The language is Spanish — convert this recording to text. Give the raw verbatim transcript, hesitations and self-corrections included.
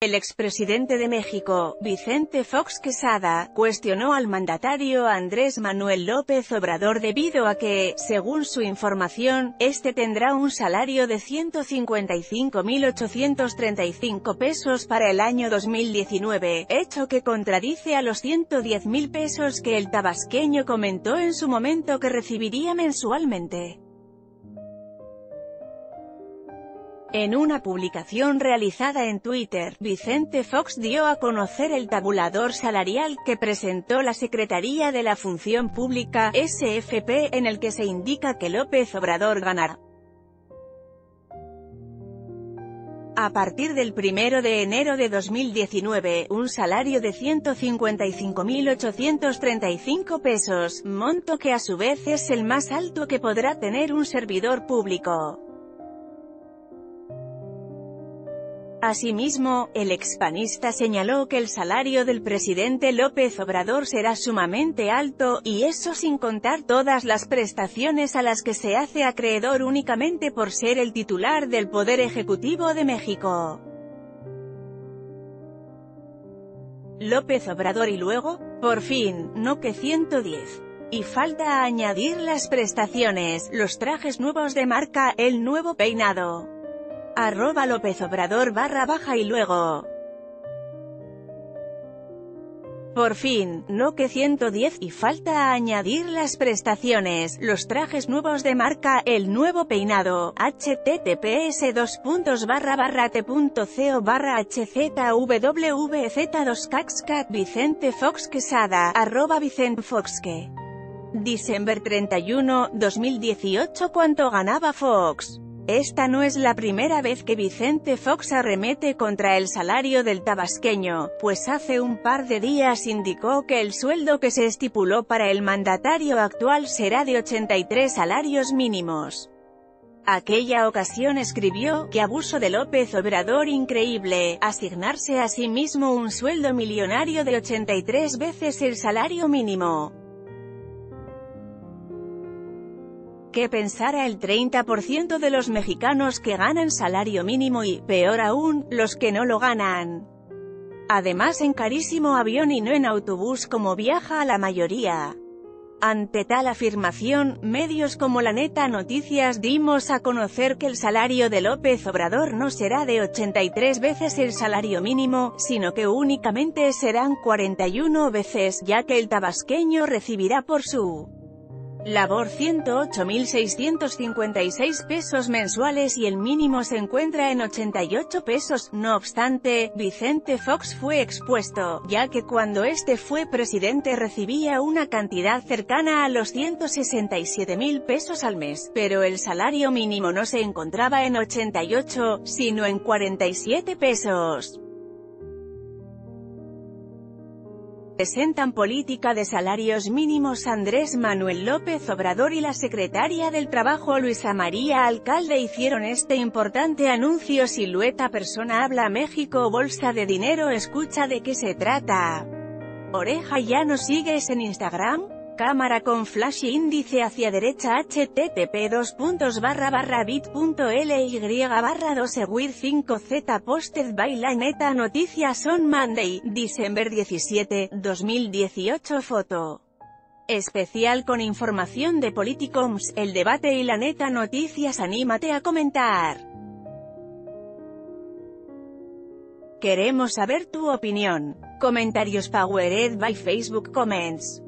El expresidente de México, Vicente Fox Quesada, cuestionó al mandatario Andrés Manuel López Obrador debido a que, según su información, este tendrá un salario de ciento cincuenta y cinco mil ochocientos treinta y cinco pesos para el año dos mil diecinueve, hecho que contradice a los ciento diez mil pesos que el tabasqueño comentó en su momento que recibiría mensualmente. En una publicación realizada en Twitter, Vicente Fox dio a conocer el tabulador salarial que presentó la Secretaría de la Función Pública, S F P, en el que se indica que López Obrador ganará, a partir del primero de enero de dos mil diecinueve, un salario de ciento cincuenta y cinco mil ochocientos treinta y cinco pesos, monto que a su vez es el más alto que podrá tener un servidor público. Asimismo, el expanista señaló que el salario del presidente López Obrador será sumamente alto, y eso sin contar todas las prestaciones a las que se hace acreedor únicamente por ser el titular del Poder Ejecutivo de México. López Obrador y luego, por fin, no que ciento diez. Y falta añadir las prestaciones, los trajes nuevos de marca, el nuevo peinado. Arroba López Obrador barra baja y luego. Por fin, no que ciento diez, y falta añadir las prestaciones, los trajes nuevos de marca, el nuevo peinado, https dos puntos barra barra t punto co barra hzwwz dos caxcat. Vicente Fox Quesada, arroba Vicente Foxque. Diciembre treinta y uno, dos mil dieciocho. ¿Cuánto ganaba Fox? Esta no es la primera vez que Vicente Fox arremete contra el salario del tabasqueño, pues hace un par de días indicó que el sueldo que se estipuló para el mandatario actual será de ochenta y tres salarios mínimos. Aquella ocasión escribió, que abuso de López Obrador increíble, asignarse a sí mismo un sueldo millonario de ochenta y tres veces el salario mínimo. ¿Qué pensará el treinta por ciento de los mexicanos que ganan salario mínimo y, peor aún, los que no lo ganan? Además en carísimo avión y no en autobús como viaja a la mayoría. Ante tal afirmación, medios como La Neta Noticias dimos a conocer que el salario de López Obrador no será de ochenta y tres veces el salario mínimo, sino que únicamente serán cuarenta y una veces, ya que el tabasqueño recibirá por su labor ciento ocho mil seiscientos cincuenta y seis pesos mensuales y el mínimo se encuentra en ochenta y ocho pesos. No obstante, Vicente Fox fue expuesto, ya que cuando este fue presidente recibía una cantidad cercana a los ciento sesenta y siete mil pesos al mes, pero el salario mínimo no se encontraba en ochenta y ocho, sino en cuarenta y siete pesos. Presentan política de salarios mínimos Andrés Manuel López Obrador y la secretaria del Trabajo Luisa María Alcalde hicieron este importante anuncio. Silueta persona habla México, bolsa de dinero, escucha de qué se trata. Oreja, ¿ya no sigues en Instagram? Cámara con flash índice hacia derecha, http dos puntos barra barra bit punto ly barra dos seguir cinco z. Posted by La Neta Noticias on Monday, December diecisiete, dos mil dieciocho. Foto especial con información de Politicoms, El Debate y La Neta Noticias. Anímate a comentar. Queremos saber tu opinión. Comentarios powered by Facebook Comments.